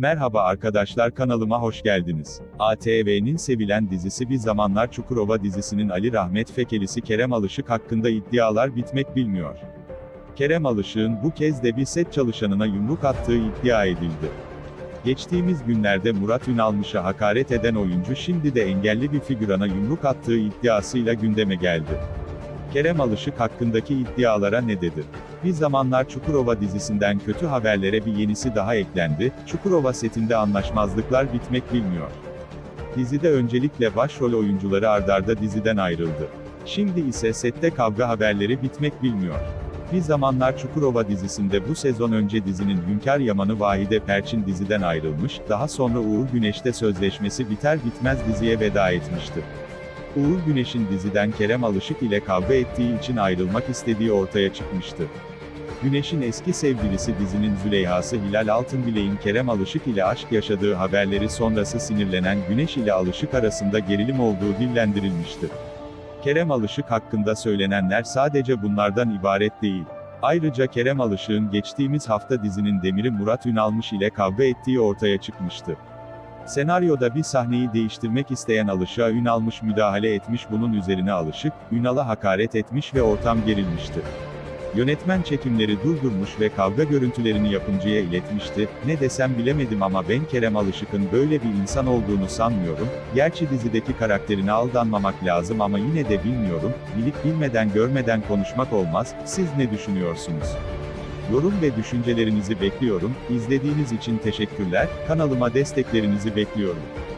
Merhaba arkadaşlar, kanalıma hoş geldiniz. ATV'nin sevilen dizisi Bir Zamanlar Çukurova dizisinin Ali Rahmet Fekelisi Kerem Alışık hakkında iddialar bitmek bilmiyor. Kerem Alışık'ın bu kez de bir set çalışanına yumruk attığı iddia edildi. Geçtiğimiz günlerde Murat Ünalmış'a hakaret eden oyuncu şimdi de engelli bir figürana yumruk attığı iddiasıyla gündeme geldi. Kerem Alışık hakkındaki iddialara ne dedi? Bir Zamanlar Çukurova dizisinden kötü haberlere bir yenisi daha eklendi, Çukurova setinde anlaşmazlıklar bitmek bilmiyor. Dizide öncelikle başrol oyuncuları ardarda diziden ayrıldı. Şimdi ise sette kavga haberleri bitmek bilmiyor. Bir Zamanlar Çukurova dizisinde bu sezon önce dizinin hünkâr yamanı Vahide Perçin diziden ayrılmış, daha sonra Uğur Güneş'te sözleşmesi biter bitmez diziye veda etmişti. Uğur Güneş'in diziden Kerem Alışık ile kavga ettiği için ayrılmak istediği ortaya çıkmıştı. Güneş'in eski sevgilisi dizinin Züleyhası Hilal Altınbilek'in Kerem Alışık ile aşk yaşadığı haberleri sonrası sinirlenen Güneş ile Alışık arasında gerilim olduğu dillendirilmişti. Kerem Alışık hakkında söylenenler sadece bunlardan ibaret değil. Ayrıca Kerem Alışık'ın geçtiğimiz hafta dizinin demiri Murat Ünalmış ile kavga ettiği ortaya çıkmıştı. Senaryoda bir sahneyi değiştirmek isteyen Alışık'a Ünalmış müdahale etmiş, bunun üzerine Alışık, Ünal'a hakaret etmiş ve ortam gerilmişti. Yönetmen çekimleri durdurmuş ve kavga görüntülerini yapımcıya iletmişti, ne desem bilemedim ama ben Kerem Alışık'ın böyle bir insan olduğunu sanmıyorum, gerçi dizideki karakterine aldanmamak lazım ama yine de bilmiyorum, bilip bilmeden görmeden konuşmak olmaz, siz ne düşünüyorsunuz? Yorum ve düşüncelerinizi bekliyorum. İzlediğiniz için teşekkürler. Kanalıma desteklerinizi bekliyorum.